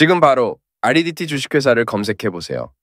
지금 바로 REDT 주식회사를 검색해보세요.